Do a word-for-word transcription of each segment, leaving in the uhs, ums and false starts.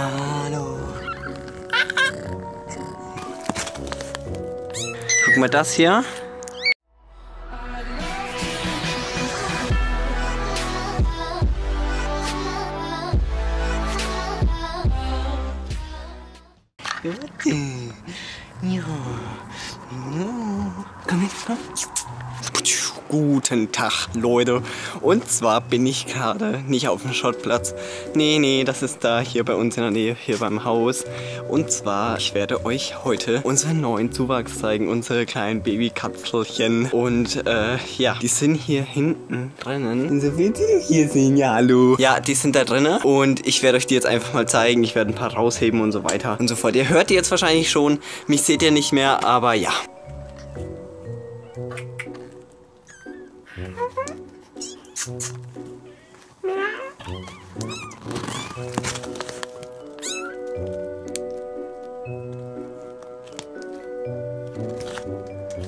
Hallo. Guck mal das hier. Komm mit, komm. Guten Tag, Leute. Und zwar bin ich gerade nicht auf dem Schrottplatz. Nee, nee, das ist da hier bei uns in der Nähe, hier beim Haus. Und zwar, ich werde euch heute unseren neuen Zuwachs zeigen, unsere kleinen Babykapselchen. Und äh, ja, die sind hier hinten drinnen. So wie die hier sind, ja, hallo. Ja, die sind da drinnen. Und ich werde euch die jetzt einfach mal zeigen. Ich werde ein paar rausheben und so weiter und so fort. Ihr hört die jetzt wahrscheinlich schon. Mich seht ihr nicht mehr, aber ja.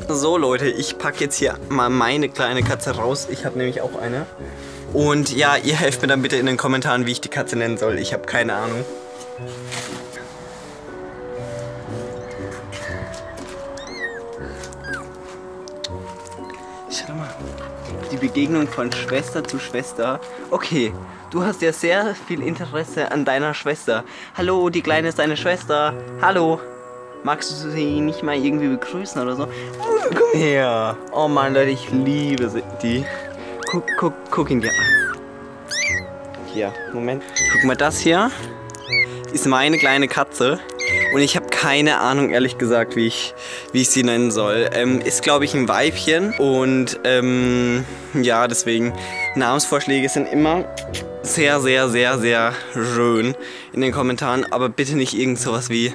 So Leute, ich packe jetzt hier mal meine kleine Katze raus. Ich habe nämlich auch eine. Und ja, ihr helft mir dann bitte in den Kommentaren, wie ich die Katze nennen soll. Ich habe keine Ahnung. Schau mal. Die Begegnung von Schwester zu Schwester. Okay, du hast ja sehr viel Interesse an deiner Schwester. Hallo, die Kleine ist deine Schwester. Hallo. Magst du sie nicht mal irgendwie begrüßen oder so? Komm her. Oh Mann, Leute, ich liebe sie. Die. Guck, guck, guck ihn dir an. Hier, Moment. Guck mal, das hier ist meine kleine Katze. Und ich habe keine Ahnung, ehrlich gesagt, wie ich, wie ich sie nennen soll. Ähm, ist, glaube ich, ein Weibchen. Und ähm, ja, deswegen, Namensvorschläge sind immer sehr, sehr, sehr, sehr schön in den Kommentaren. Aber bitte nicht irgend sowas wie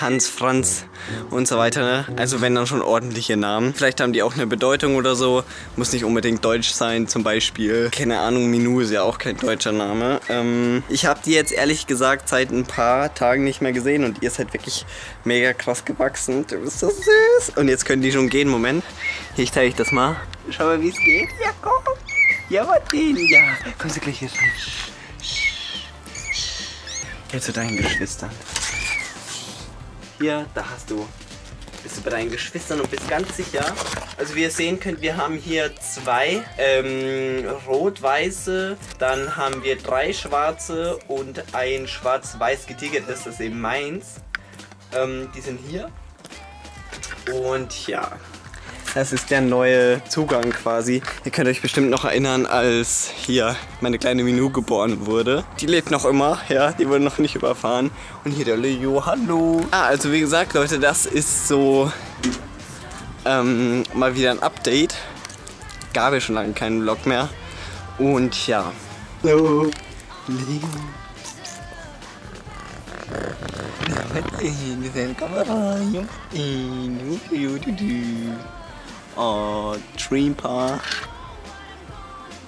Hans, Franz und so weiter. Also wenn, dann schon ordentliche Namen. Vielleicht haben die auch eine Bedeutung oder so. Muss nicht unbedingt deutsch sein, zum Beispiel. Keine Ahnung, Minou ist ja auch kein deutscher Name. Ähm, ich habe die jetzt ehrlich gesagt seit ein paar Tagen nicht mehr gesehen. Und ihr seid wirklich mega krass gewachsen. Du bist so süß. Und jetzt können die schon gehen. Moment, hier, ich zeige euch das mal. Schau mal, wie es geht. Ja, komm. Ja, Martin, ja. Kommst du gleich hier rein. Geh zu deinen Geschwistern. Hier, da hast du. Bist du bei deinen Geschwistern und bist ganz sicher. Also wie ihr sehen könnt, wir haben hier zwei ähm, rot-weiße, dann haben wir drei schwarze und ein schwarz-weiß getigertes, das ist eben meins. Ähm, die sind hier. Und ja. Das ist der neue Zugang quasi. Ihr könnt euch bestimmt noch erinnern, als hier meine kleine Minou geboren wurde. Die lebt noch immer, ja, die wurde noch nicht überfahren. Und hier der Leo, hallo. Ah, also wie gesagt, Leute, das ist so ähm, mal wieder ein Update. Gab ja schon lange keinen Vlog mehr. Und ja. Hallo, Leo. Oh, Dream Park.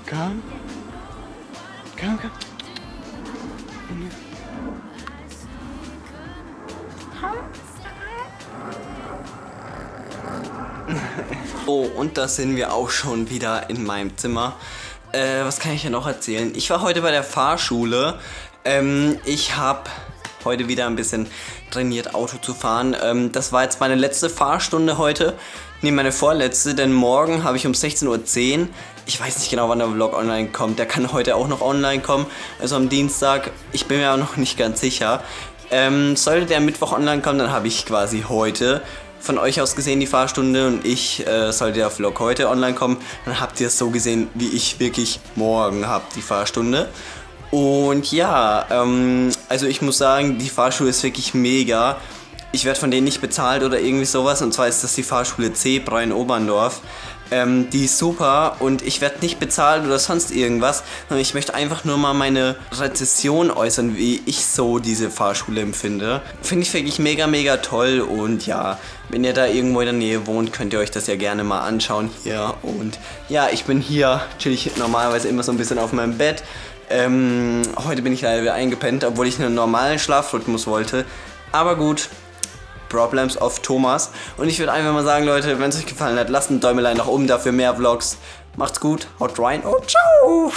Komm. Komm, komm. Oh, und da sind wir auch schon wieder in meinem Zimmer. Äh, was kann ich denn noch erzählen? Ich war heute bei der Fahrschule. Ähm, ich habe heute wieder ein bisschen trainiert, Auto zu fahren. Ähm, das war jetzt meine letzte Fahrstunde heute. Ne, meine vorletzte, denn morgen habe ich um sechzehn Uhr zehn, ich weiß nicht genau, wann der Vlog online kommt, der kann heute auch noch online kommen, also am Dienstag, ich bin mir auch noch nicht ganz sicher. Ähm, sollte der Mittwoch online kommen, dann habe ich quasi heute von euch aus gesehen die Fahrstunde und ich, äh, sollte der Vlog heute online kommen, dann habt ihr es so gesehen, wie ich wirklich morgen habe, die Fahrstunde. Und ja, ähm, also ich muss sagen, die Fahrschule ist wirklich mega. Ich werde von denen nicht bezahlt oder irgendwie sowas. Und zwar ist das die Fahrschule Zebra in Oberndorf. Ähm, die ist super und ich werde nicht bezahlt oder sonst irgendwas. Sondern ich möchte einfach nur mal meine Rezession äußern, wie ich so diese Fahrschule empfinde. Finde ich wirklich mega, mega toll. Und ja, wenn ihr da irgendwo in der Nähe wohnt, könnt ihr euch das ja gerne mal anschauen hier. Und ja, ich bin hier, chill ich normalerweise immer so ein bisschen auf meinem Bett. Ähm, heute bin ich leider wieder eingepennt, obwohl ich einen normalen Schlafrhythmus wollte. Aber gut. Problems of Thomas. Und ich würde einfach mal sagen, Leute, wenn es euch gefallen hat, lasst ein Däumelein nach oben, dafür mehr Vlogs. Macht's gut, haut rein und ciao!